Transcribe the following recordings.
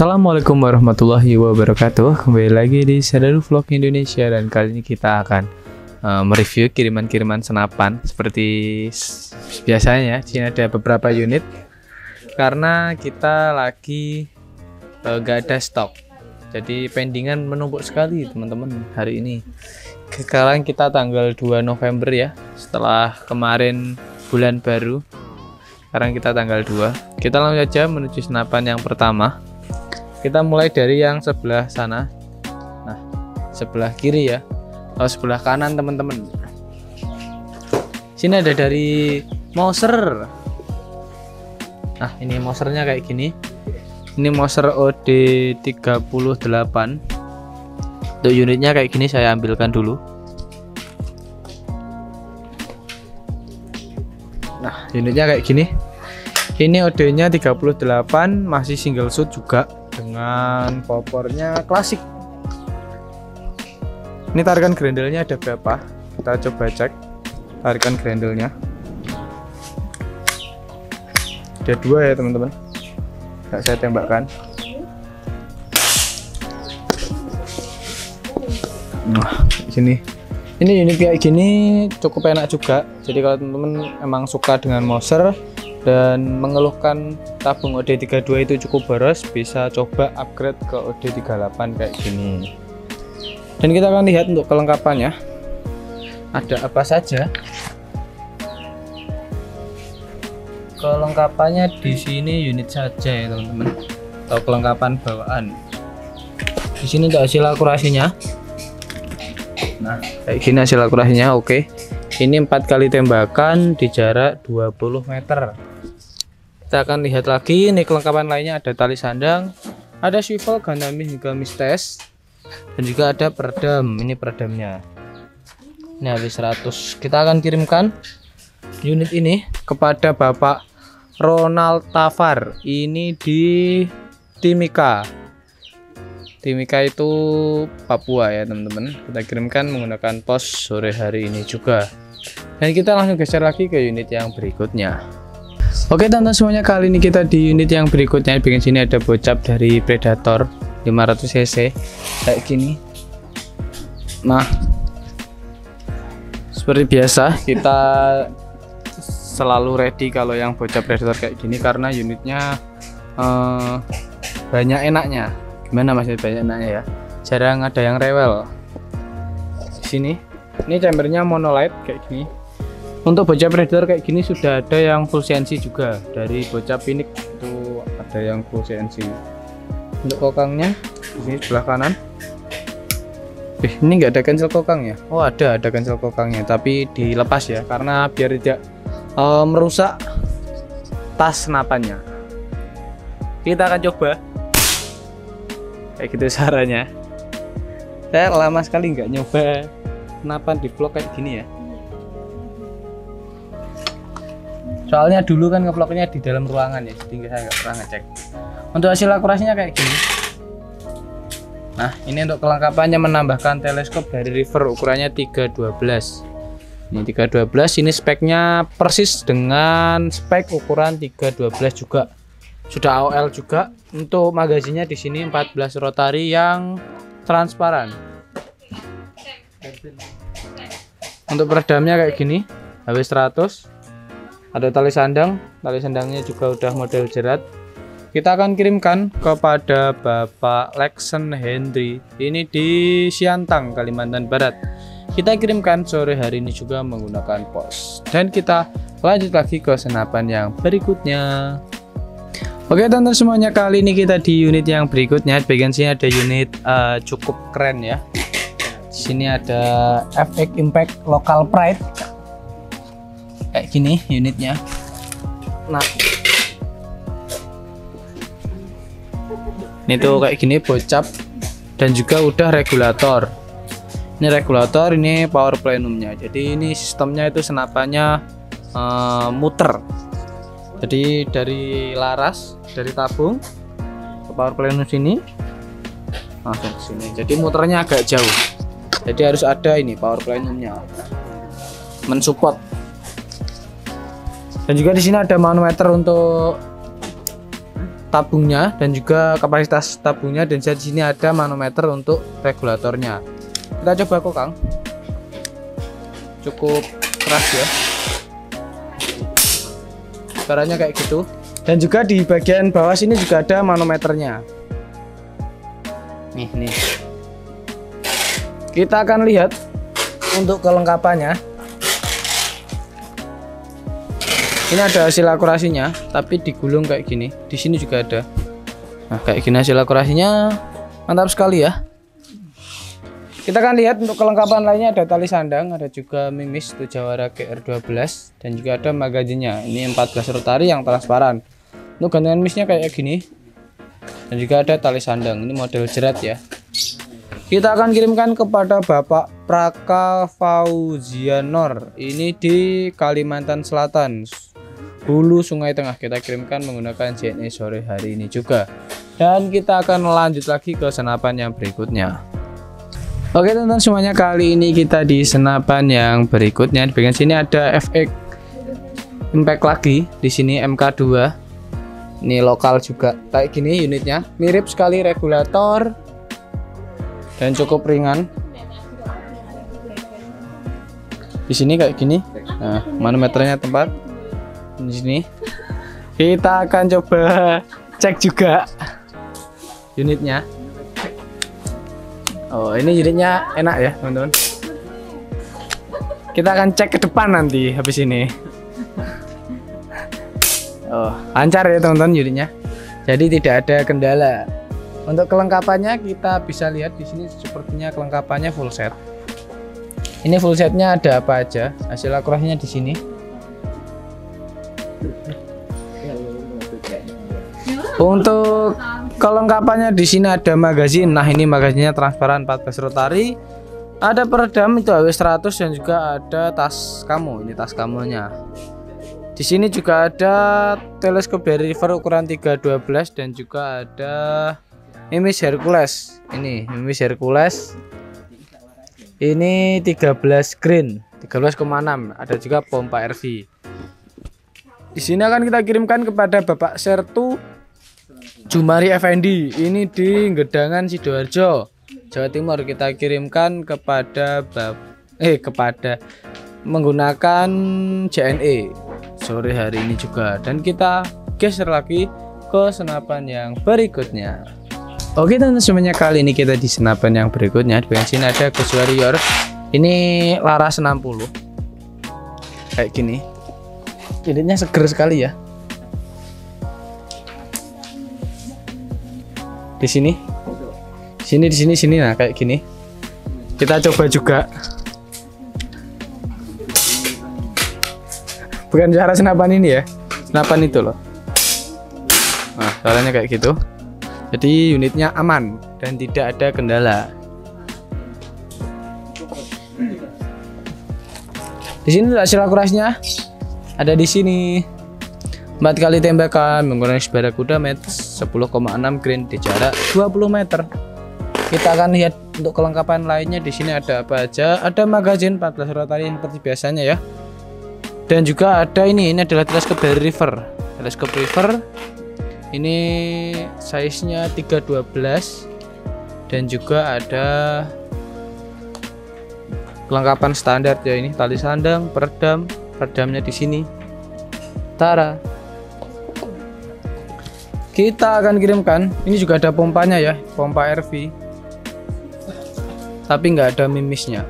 Assalamualaikum warahmatullahi wabarakatuh. Kembali lagi di Serdadu Vlog Indonesia, dan kali ini kita akan mereview kiriman-kiriman senapan. Seperti biasanya, sini ada beberapa unit karena kita lagi gak ada stok. Jadi pendingan menumpuk sekali teman-teman hari ini. Sekarang kita tanggal 2 November ya, setelah kemarin bulan baru. Sekarang kita tanggal 2. Kita langsung saja menuju senapan yang pertama. Kita mulai dari yang sebelah sana. Nah, sebelah kiri ya, atau sebelah kanan teman-teman. Sini ada dari Mauser. Nah, ini Mausernya kayak gini. Ini Mauser OD38. Untuk unitnya kayak gini, saya ambilkan dulu. Nah, unitnya kayak gini. Ini OD-nya 38, masih single shoot juga, dengan popornya klasik. Ini tarikan grendelnya ada berapa, kita coba cek. Tarikan grendelnya ada 2 ya teman-teman, nggak saya tembakkan. Nah, sini ini unit kayak gini cukup enak juga. Jadi kalau teman-teman emang suka dengan Mauser dan mengeluhkan tabung OD32 itu cukup boros, bisa coba upgrade ke OD38 kayak gini. Dan kita akan lihat untuk kelengkapannya ada apa saja. Kelengkapannya di sini unit saja ya teman-teman, atau kelengkapan bawaan. Di sini untuk hasil akurasinya. Nah, kayak gini hasil akurasinya. Oke, ini 4 kali tembakan di jarak 20 meter. Kita akan lihat lagi. Ini kelengkapan lainnya ada tali sandang, ada swivel, ganamis, juga mistes, dan juga ada peredam. Ini peredamnya, ini habis 100. Kita akan kirimkan unit ini kepada Bapak Ronald Tafar, ini di Timika. Timika itu Papua ya teman-teman. Kita kirimkan menggunakan pos sore hari ini juga. Dan kita langsung geser lagi ke unit yang berikutnya. Oke teman-teman semuanya, kali ini kita di unit yang berikutnya. Bikin sini ada bocap dari Predator 500cc kayak gini. Nah, seperti biasa kita selalu ready kalau yang bocap Predator kayak gini, karena unitnya banyak enaknya. Gimana masih banyak enaknya ya, jarang ada yang rewel. Di sini ini chambernya monolite kayak gini. Untuk bocap Predator kayak gini sudah ada yang full CNC juga, dari bocap ini itu ada yang full CNC. Untuk kokangnya di sini sebelah kanan. Ini nggak ada cancel kokang ya? Oh ada cancel kokangnya, tapi dilepas ya, karena biar tidak merusak tas senapannya. Kita akan coba. Kayak gitu caranya. Saya lama sekali nggak nyoba senapan di vlog kayak gini ya. Soalnya dulu kan ngevlognya di dalam ruangan ya, jadi saya nggak pernah ngecek. Untuk hasil akurasinya kayak gini. Nah, ini untuk kelengkapannya menambahkan teleskop dari river, ukurannya 312. Ini 312, ini speknya persis dengan spek ukuran 312 juga. Sudah AOL juga. Untuk magazinnya di sini 14 rotari yang transparan. Untuk peredamnya kayak gini, habis 100. Ada tali sandang, tali sandangnya juga udah model jerat. Kita akan kirimkan kepada Bapak Lexen Hendri, ini di Siantang, Kalimantan Barat. Kita kirimkan sore hari ini juga menggunakan pos. Dan kita lanjut lagi ke senapan yang berikutnya. Oke teman-teman semuanya, kali ini kita di unit yang berikutnya. Bagian sini ada unit cukup keren ya. Di sini ada FX Impact Local Pride. Kayak gini unitnya. Nah, ini tuh kayak gini bocap, dan juga udah regulator. Ini regulator, ini power plenumnya. Jadi ini sistemnya itu senapannya muter. Jadi dari laras, dari tabung ke power plenum sini, langsung ke sini. Jadi muternya agak jauh. Jadi harus ada ini power plenumnya mensupport. Dan juga di sini ada manometer untuk tabungnya dan juga kapasitas tabungnya, dan di sini ada manometer untuk regulatornya. Kita coba kok Kang, cukup keras ya suaranya kayak gitu. Dan juga di bagian bawah sini juga ada manometernya nih. Kita akan lihat untuk kelengkapannya. Ini ada hasil akurasinya tapi digulung kayak gini. Di sini juga ada. Nah, kayak gini hasil akurasinya. Mantap sekali ya. Kita akan lihat untuk kelengkapan lainnya, ada tali sandang, ada juga mimis itu Jawara GR12, dan juga ada magazinnya. Ini 14 rotari yang transparan. Untuk gantungan misnya kayak gini. Dan juga ada tali sandang. Ini model jerat ya. Kita akan kirimkan kepada Bapak Praka Fauzianor, ini di Kalimantan Selatan, Hulu Sungai Tengah. Kita kirimkan menggunakan JNE sore hari ini juga. Dan kita akan lanjut lagi ke senapan yang berikutnya. Oke teman-teman semuanya, kali ini kita di senapan yang berikutnya. Di bagian sini ada FX Impact lagi, di sini MK2. Ini lokal juga. Kayak gini unitnya, mirip sekali regulator. Dan cukup ringan. Di sini kayak gini. Nah, manometernya tempat di sini. Kita akan coba cek juga unitnya. Oh, ini unitnya enak ya, teman-teman. Kita akan cek ke depan nanti habis ini. Oh, lancar ya, teman-teman, unitnya. Jadi tidak ada kendala. Untuk kelengkapannya kita bisa lihat di sini, sepertinya kelengkapannya full set. Ini full setnya ada apa aja? Hasil akurasinya di sini. Untuk kelengkapannya di sini ada magazin. Nah, ini magazinnya transparan 14 rotari. Ada peredam itu HW100 dan juga ada tas kamu. Ini tas kamunya. Di sini juga ada teleskop dari river ukuran 312 dan juga ada mimis Hercules. Ini mimis Hercules. Ini 13 green, 13,6. Ada juga pompa RV. Di sini akan kita kirimkan kepada Bapak Sertu Jumari Efendi. Ini di Gedangan, Sidoarjo, Jawa Timur. Kita kirimkan kepada menggunakan JNE sore hari ini juga. Dan kita geser lagi ke senapan yang berikutnya. Oke teman-teman semuanya, kali ini kita di senapan yang berikutnya. Di bagian sini ada Ghost Warrior. Ini laras 60. Kayak gini. Jadinya seger sekali ya. Di sini. Sini. Nah, kayak gini. Kita coba juga. Bukan cara senapan ini ya. Senapan itu loh. Nah, caranya kayak gitu. Jadi unitnya aman dan tidak ada kendala. Di sini hasil akurasinya ada di sini. 4 kali tembakan menggunakan Speeder Kudamats 10,6 green di jarak 20 meter. Kita akan lihat untuk kelengkapan lainnya di sini ada apa aja. Ada magazin 14 rotari seperti biasanya ya. Dan juga ada ini adalah teleskop dari river. Teleskop river. Ini size-nya 312 dan juga ada kelengkapan standar ya, ini tali sandang, peredam, peredamnya di sini. Tara. Kita akan kirimkan. Ini juga ada pompanya ya, pompa RV. Tapi nggak ada mimisnya.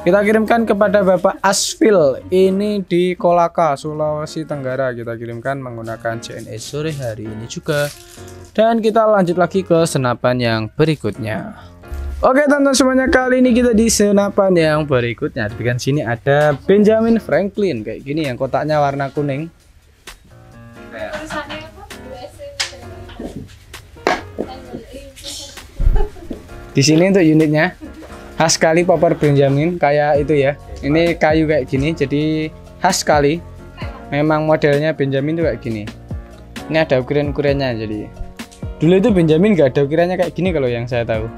Kita kirimkan kepada Bapak Asfil, ini di Kolaka, Sulawesi Tenggara. Kita kirimkan menggunakan JNE sore hari ini juga. Dan kita lanjut lagi ke senapan yang berikutnya. Oke teman-teman semuanya, kali ini kita di senapan yang berikutnya. Di bagian sini ada Benjamin Franklin kayak gini yang kotaknya warna kuning. Di sini untuk unitnya khas sekali popor Benjamin kayak itu ya. Ini kayu kayak gini, jadi khas sekali. Memang modelnya Benjamin tuh kayak gini. Ini ada ukiran-ukirannya. Jadi dulu itu Benjamin gak ada ukirannya kayak gini kalau yang saya tahu.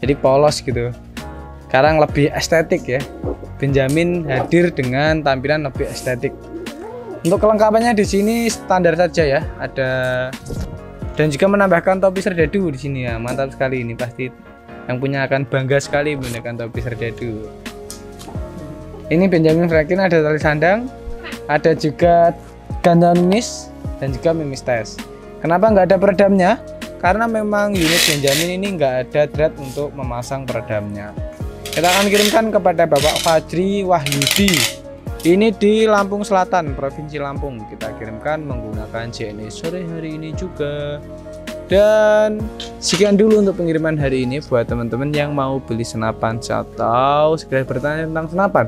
Jadi polos gitu. Sekarang lebih estetik ya. Benjamin hadir dengan tampilan lebih estetik. Untuk kelengkapannya di sini standar saja ya, ada dan juga menambahkan topi serdadu di sini ya, mantap sekali ini, pasti yang punya akan bangga sekali menggunakan topi serdadu. Ini Benjamin Franklin, ada tali sandang, ada juga gantungan mimis dan juga mimis tes. Kenapa nggak ada peredamnya? Karena memang unit Benjamin ini nggak ada drat untuk memasang peredamnya. Kita akan kirimkan kepada Bapak Fajri Wahyudi. Ini di Lampung Selatan, Provinsi Lampung. Kita kirimkan menggunakan JNE sore hari ini juga. Dan sekian dulu untuk pengiriman hari ini. Buat teman-teman yang mau beli senapan atau segera bertanya tentang senapan,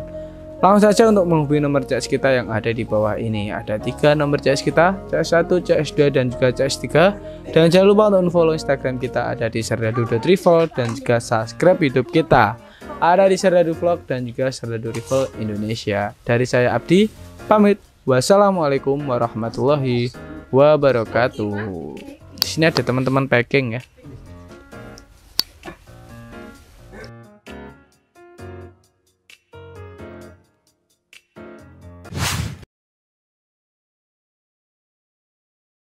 langsung saja untuk menghubungi nomor CS kita yang ada di bawah ini. Ada 3 nomor CS kita, CS1, CS2, dan juga CS3. Dan jangan lupa untuk follow Instagram kita, ada di serdadu.rifle, dan juga subscribe YouTube kita, ada di Serdadu Vlog dan juga Serdadu Rifle Indonesia. Dari saya Abdi, pamit. Wassalamualaikum warahmatullahi wabarakatuh. Di sini ada teman-teman packing ya.